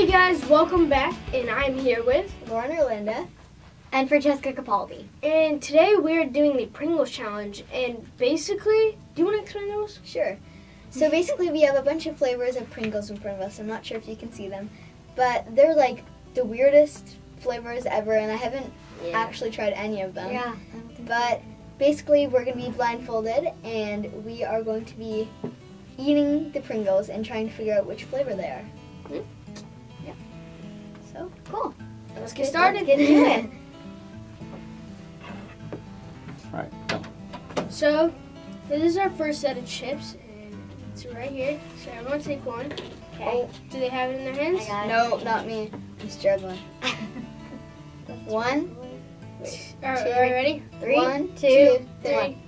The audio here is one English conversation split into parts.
Hey guys, welcome back, and I'm here with Lauren Orlando and Francesca Capaldi. And today we're doing the Pringles challenge, and basically, do you want to explain those? Sure. So basically we have a bunch of flavors of Pringles in front of us. I'm not sure if you can see them, but they're like the weirdest flavors ever, and I haven't actually tried any of them. Yeah. But basically we're going to be blindfolded, and we are going to be eating the Pringles and trying to figure out which flavor they are. Mm-hmm. So cool. Let's get started. Let's get into it. All right, go. So this is our first set of chips, and it's right here. So I'm gonna take one. Okay. Oh, do they have it in their hands? No, not me. I'm struggling. One. All right, are you ready? Three. One, two, three.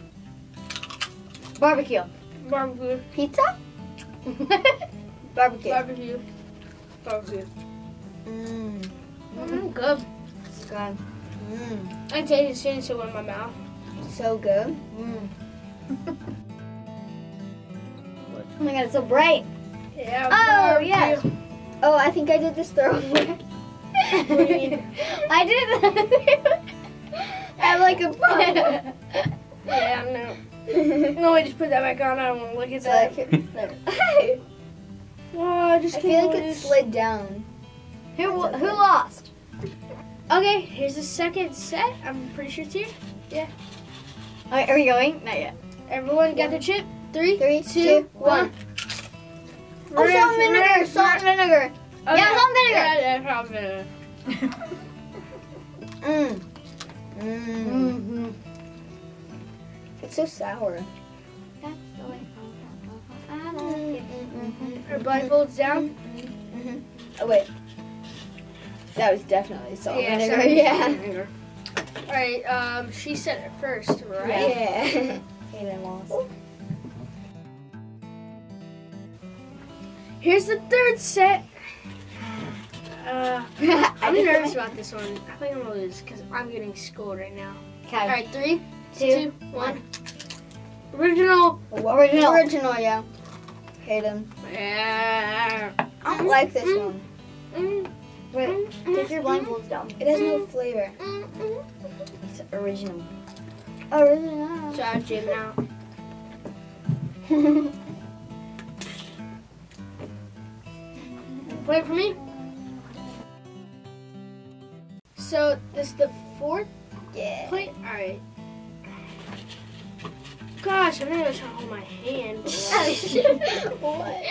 Barbecue. Barbecue. Pizza. Barbecue. Barbecue. Barbecue. Mmm. Mmm, good. It's good. Mmm. I taste it since it went in my mouth. So good. Mmm. Oh my god, it's so bright. Yeah. Oh, yeah. Oh, I think I did this the wrong way. I did this. I have like a problem. Yeah, no. No, I just put that back on. I don't want to look at that. Hey. Oh, I feel like it slid down. Who lost? Okay, here's the second set. I'm pretty sure it's here. Yeah. Alright, are we going? Not yet. Everyone got their chip? Three, two, one. Oh, salt and vinegar! Salt and vinegar! Okay. Yeah, salt and vinegar! Yeah, salt and vinegar. Mmm. Mmm. Mm-hmm. It's so sour. That's the way. Her blindfold's down. Mm-hmm. Mm-hmm. Oh, wait. That was definitely salt vinegar. Yeah. All right. She said it first, right? Yeah. Aiden lost. Here's the third set. I'm nervous about this one. I think I'm gonna lose because I'm getting schooled right now. Okay. All right. Three, two, one. Original. Original. Original. Yeah. Aiden. Yeah. I don't like this one. Wait, take your blindfolds down. It has no flavor. It's original. Original. So I'm jamming out. Wait for me. So this is the fourth plate? Alright. Gosh, I'm not even trying to hold my hand. What?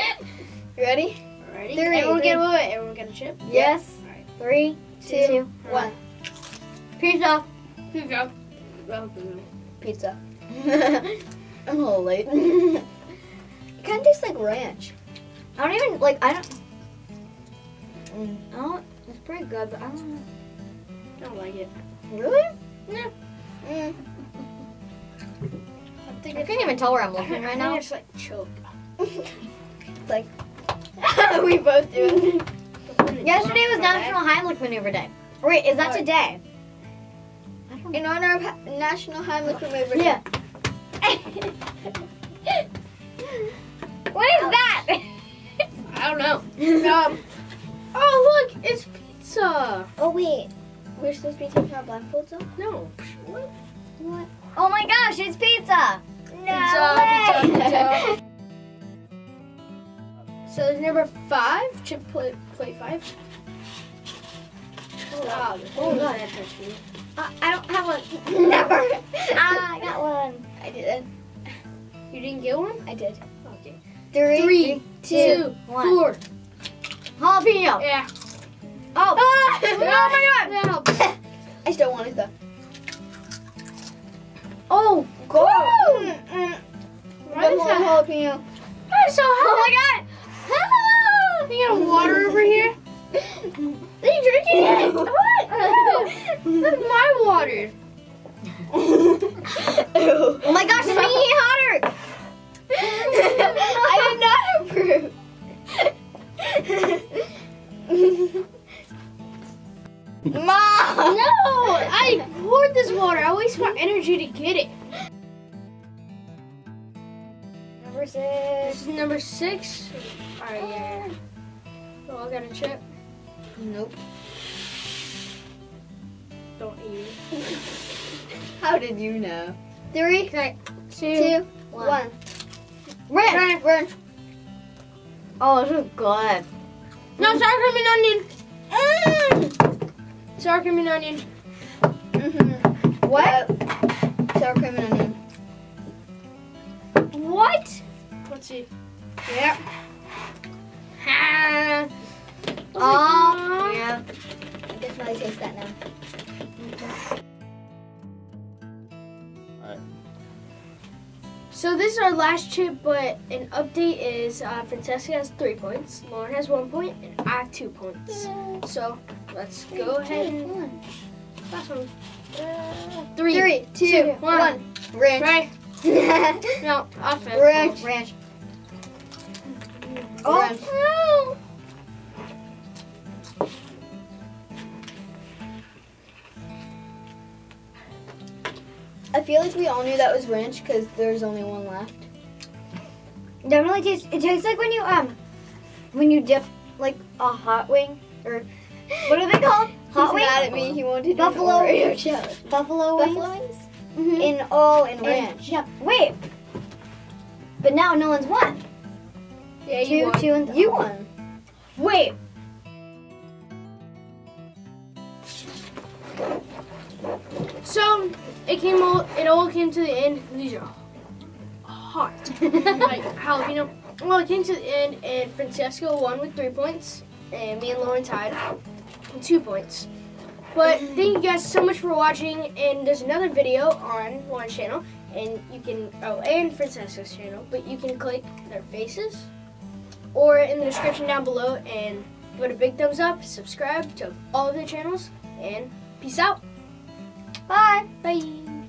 You ready? Ready? Three. Everyone get a chip? Yes. All right. Three, two, one. Pizza. Pizza. Pizza. I'm a little late. It kind of tastes like ranch. I don't even, like, I don't, it's pretty good, but I don't like it. Really? No. Mm. I can't even tell where I'm looking right now. It's like choke. It's like... We both do it. Yesterday was National Heimlich Maneuver Day. Wait, is that today? In honor of National Heimlich Maneuver Day. Yeah. What is that? I don't know. Oh, look, it's pizza. Oh, wait. We're supposed to be taking our blindfolds off? No. What? Oh my gosh, it's pizza. No way. Pizza. So there's number 5, chip plate 5. Stop. Oh, that touched me. I don't have one. Never. I got one. I did. You didn't get one? I did. Okay. Three, two, one. Four. Jalapeno. Yeah. Oh. Oh my god. No. I still want it though. Oh god. Why is that jalapeno? That's so hot. Oh my god. You got water over here? Are you drinking it? What? No. That's my water. Oh my gosh, it's making it hotter! I did not approve. Mom! No! I poured this water. I waste my energy to get it. Number 6. This is number 6. Alright, yeah. Oh, I got a chip. Nope. Don't eat it. How did you know? 3, 2, 1. Ranch! Ranch! Oh, this is good. No, sour cream and onion! Mm. Sour cream and onion. Mm-hmm. What? Yep. Sour cream and onion. What? Let's see. Yep. Ha. Oh, yeah. I definitely taste that now. Okay. Alright. So this is our last chip, but an update is Francesca has 3 points, Lauren has 1 point, and I have 2 points. Yeah. So let's go ahead and last one. 3, 2, 1. Ranch. Ranch. No, offense. Ranch. Ranch. Oh no! I feel like we all knew that was ranch because there's only one left. Definitely tastes. It tastes like when you dip like a hot wing or what are they called? Hot wings. He's mad at me. He wanted buffalo wings. Buffalo wings. Mm-hmm. In ranch. Yeah. Wait. But now no one's won. Yeah, you won. Wait. So it all came to the end. These are hot. Like jalapeno. Well, it came to the end, and Francesca won with 3 points, and me and Lauren tied with 2 points. But thank you guys so much for watching, and there's another video on Lauren's channel, and Francesca's channel, but you can click their faces, or in the description down below, and give it a big thumbs up, subscribe to all of their channels, and peace out. Bye. Bye.